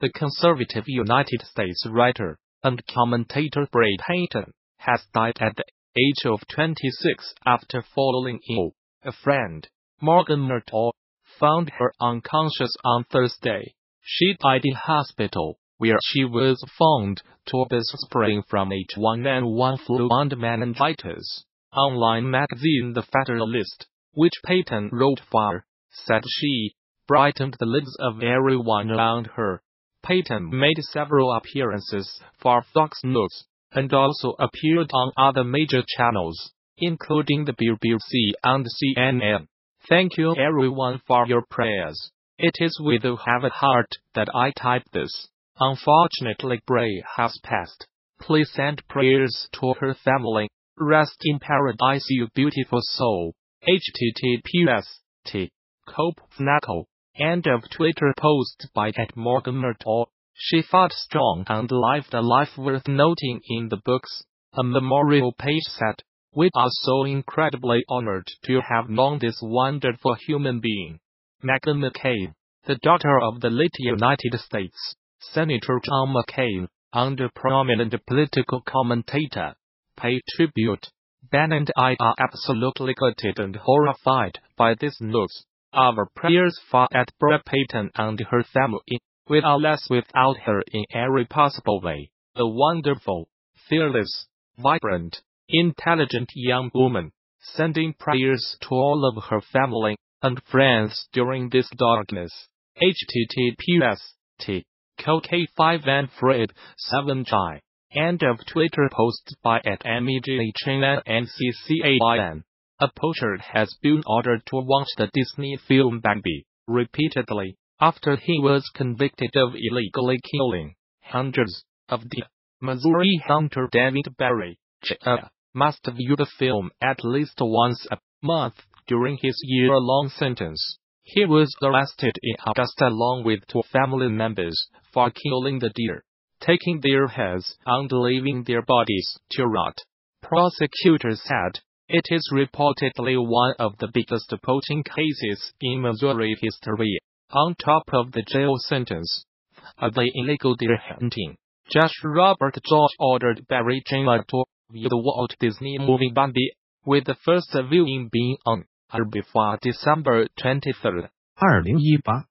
The conservative United States writer and commentator Bre Payton has died at the age of 26 after falling ill. A friend, Morgan Murtaugh, found her unconscious on Thursday. She died in hospital, where she was found to be suffering from H1N1 flu and meningitis. Online magazine The Federalist, which Payton wrote for, said she brightened the lives of everyone around her. Payton made several appearances for Fox News, and also appeared on other major channels, including the BBC and CNN. Thank you everyone for your prayers. It is with a heavy heart that I type this. Unfortunately, Bray has passed. Please send prayers to her family. Rest in paradise, you beautiful soul. https://t.co.nl End of Twitter post by @MorganMurtaugh. She fought strong and lived a life worth noting in the books. A memorial page said, "We are so incredibly honored to have known this wonderful human being." Meghan McCain, the daughter of the late United States Senator John McCain, and a prominent political commentator, paid tribute. "Ben and I are absolutely gutted and horrified by this news. Our prayers are at Bre Payton and her family. We are less without her in every possible way. A wonderful, fearless, vibrant, intelligent young woman, sending prayers to all of her family and friends during this darkness." https://t.co.k5n/fred7j End of Twitter post by @MEGHNNCCAYN. A poacher has been ordered to watch the Disney film Bambi repeatedly after he was convicted of illegally killing hundreds of deer. Missouri hunter David Berry Chia must view the film at least once a month during his year-long sentence. He was arrested in August along with 2 family members for killing the deer, taking their heads and leaving their bodies to rot. Prosecutors said it is reportedly one of the biggest poaching cases in Missouri history, on top of the jail sentence of the illegal deer hunting. Judge Robert George ordered Berry Chia to view the Walt Disney movie Bambi, with the first viewing being on or before December 23, 2018,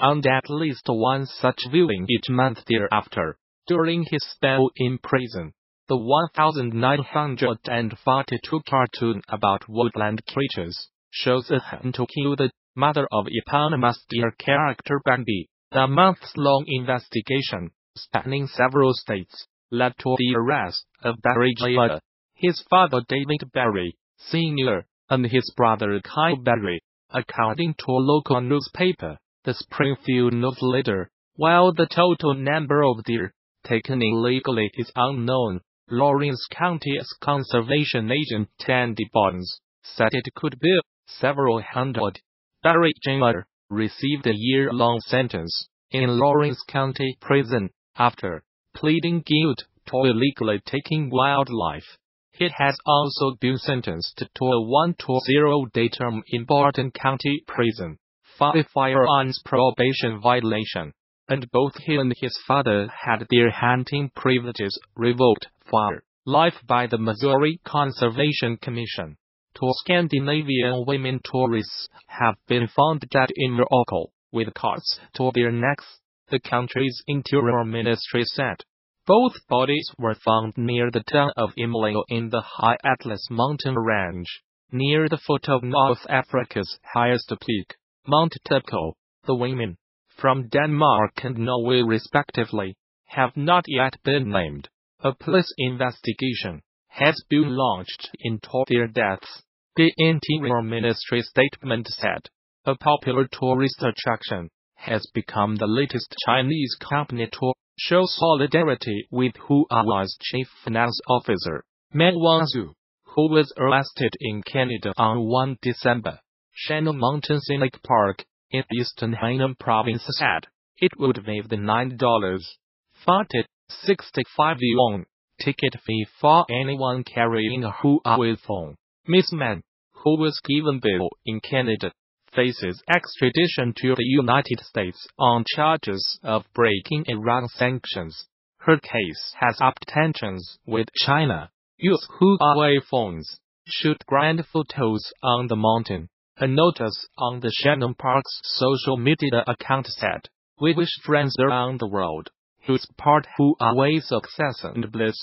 and at least one such viewing each month thereafter. During his spell in prison, the 1942 cartoon about woodland creatures shows a hunt to kill the mother of eponymous deer character Bambi. The months-long investigation, spanning several states, led to the arrest of Berry Chia, his father David Berry, Sr., and his brother Kyle Berry. According to a local newspaper, the Springfield News-Leader, while the total number of deer taken illegally is unknown, Lawrence County's conservation agent Andy Barnes said it could be several hundred. Berry Chia received a year-long sentence in Lawrence County Prison after pleading guilt to illegally taking wildlife. He has also been sentenced to a 1-to-0-day term in Barton County Prison for a firearms probation violation, and both he and his father had their hunting privileges revoked for life by the Missouri Conservation Commission. 2 Scandinavian women tourists have been found dead in Morocco, with cords to their necks, the country's interior ministry said. Both bodies were found near the town of Imlil in the high Atlas mountain range, near the foot of North Africa's highest peak, Mount Tepco. The women, from Denmark and Norway respectively, have not yet been named. A police investigation has been launched into their deaths, the Interior Ministry statement said. A popular tourist attraction has become the latest Chinese company to show solidarity with Huawei's chief finance officer, Meng Wanzhou, who was arrested in Canada on 1 December. Shannon Mountain Scenic Park, in eastern Hainan province, said it would waive the $9.65 yuan ticket fee for anyone carrying a Huawei phone. Miss Mann, who was given bail in Canada, faces extradition to the United States on charges of breaking Iran sanctions. Her case has upped tensions with China. Use Huawei phones. Shoot grand photos on the mountain. A notice on the Shannon Park's social media account said, "We wish friends around the world who support Huawei's success and bliss."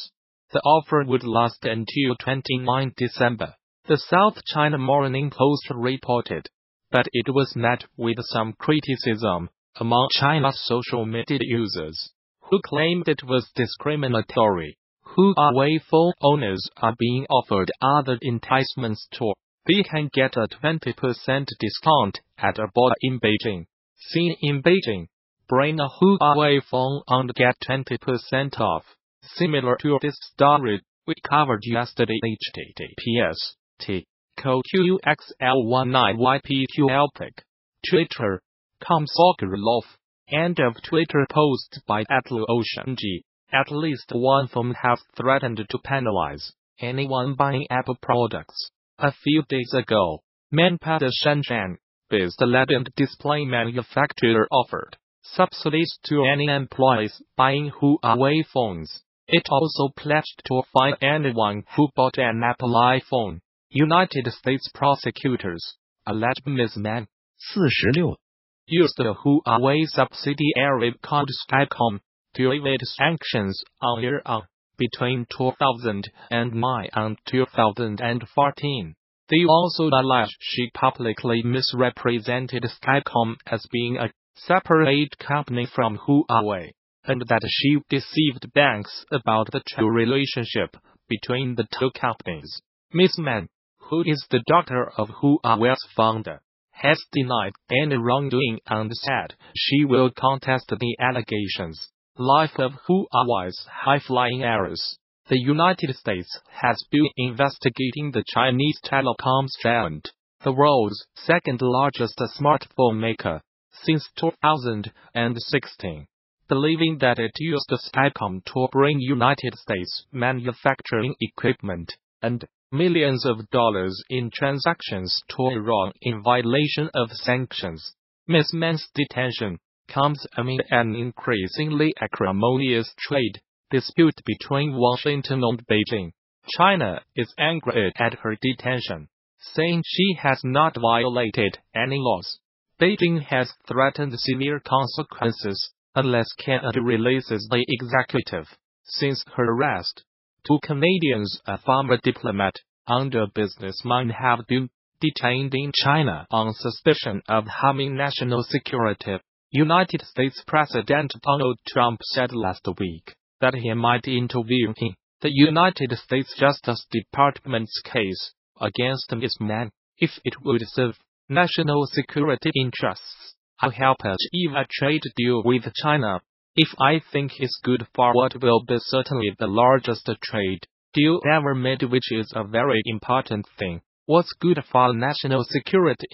The offer would last until 29 December, the South China Morning Post reported, but it was met with some criticism among China's social media users, who claimed it was discriminatory. Huawei phone owners are being offered other enticements too. They can get a 20% discount at a board in Beijing. Seen in Beijing, bring a Huawei phone and get 20% off. Similar to this story we covered yesterday, https://t:/QQXL19YPQLPIC. Twitter.com/Soccer Love. End of Twitter posts by @LuoxianG. At least one firm has threatened to penalize anyone buying Apple products. A few days ago, Manpada Shenzhen-based LED and display manufacturer offered subsidies to any employees buying Huawei phones. It also pledged to fine anyone who bought an Apple iPhone. United States prosecutors alleged Ms. Mann, 46, used the Huawei subsidiary called Skycom to evade sanctions on Iran between 2009 and 2014. They also alleged she publicly misrepresented Skycom as being a separate company from Huawei, and that she deceived banks about the true relationship between the two companies. Ms. Mann, who is the daughter of Huawei's founder, has denied any wrongdoing and said she will contest the allegations. Life of Huawei's high-flying errors. The United States has been investigating the Chinese telecoms giant, the world's second-largest smartphone maker, since 2016. Believing that it used Skycom to bring United States manufacturing equipment and millions of dollars in transactions to Iran in violation of sanctions. Ms. Mann's detention comes amid an increasingly acrimonious trade dispute between Washington and Beijing. China is angry at her detention, saying she has not violated any laws. Beijing has threatened severe consequences unless Canada releases the executive. Since her arrest, two Canadians, a former diplomat and a businessman, have been detained in China on suspicion of harming national security. United States President Donald Trump said last week that he might intervene in the United States Justice Department's case against Ms. Mann if it would serve national security interests. "I'll help achieve a trade deal with China, if I think it's good for what will be certainly the largest trade deal ever made, which is a very important thing. What's good for national security?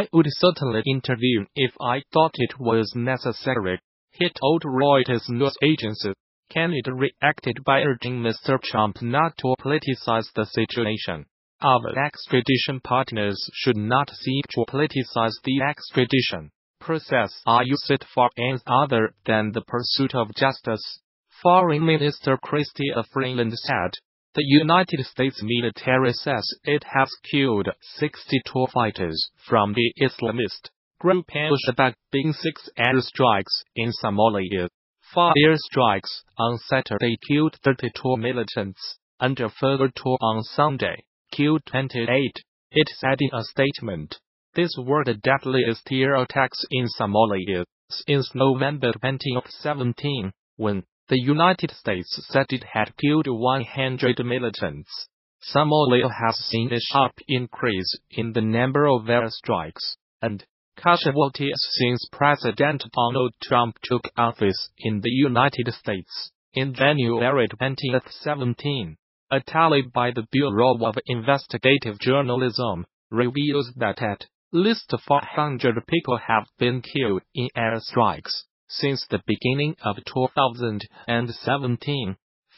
I would certainly intervene if I thought it was necessary," he told Reuters news agency. Canada reacted by urging Mr. Trump not to politicize the situation. "Our extradition partners should not seek to politicize the extradition process or use it for any other than the pursuit of justice," Foreign Minister Chrystia Freeland said. The United States military says it has killed 62 fighters from the Islamist group Al-Shabaab, being 6 airstrikes in Somalia. 4 airstrikes on Saturday killed 32 militants, and a further 2 on Sunday killed 28, it said in a statement. These were the deadliest air attacks in Somalia since November 2017, when the United States said it had killed 100 militants. Somalia has seen a sharp increase in the number of airstrikes and casualties since President Donald Trump took office in the United States in January 2017. A tally by the Bureau of Investigative Journalism reveals that at least 400 people have been killed in airstrikes since the beginning of 2017,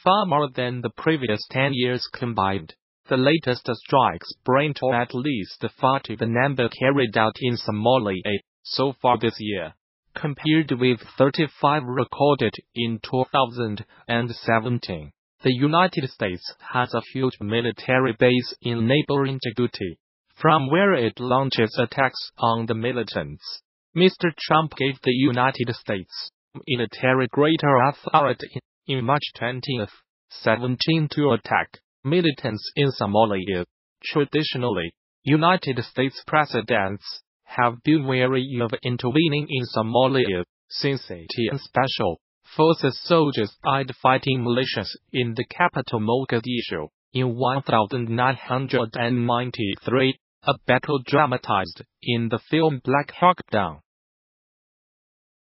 far more than the previous 10 years combined. The latest strikes bring to at least 40 the number carried out in Somalia so far this year, compared with 35 recorded in 2017. The United States has a huge military base in neighboring Djibouti, from where it launches attacks on the militants. Mr. Trump gave the United States military greater authority in March 2017 to attack militants in Somalia. Traditionally, United States presidents have been wary of intervening in Somalia, since ATN special forces soldiers died fighting militias in the capital Mogadishu in 1993, a battle dramatized in the film Black Hawk Down.